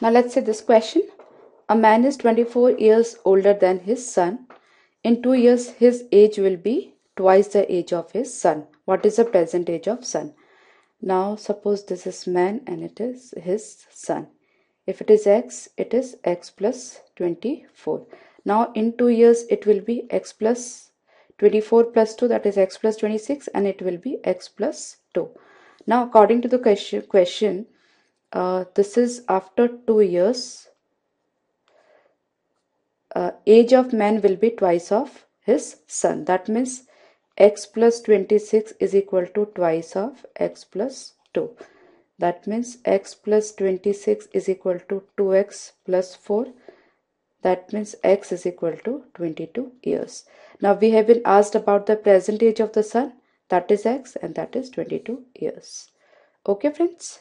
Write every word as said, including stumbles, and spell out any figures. Now let's say this question. A man is twenty-four years older than his son. In two years, his age will be twice the age of his son. What is the present age of son? Now suppose this is man and it is his son. If it is x, it is x plus twenty-four. Now in two years, it will be x plus twenty-four plus two, that is x plus twenty-six, and it will be x plus two. Now according to the question, question uh, this is after two years. Uh, age of man will be twice of his son. That means x plus twenty-six is equal to twice of x plus two. That means x plus twenty-six is equal to two x plus four. That means x is equal to twenty-two years. Now we have been asked about the present age of the son. That is x and that is twenty-two years. Okay friends.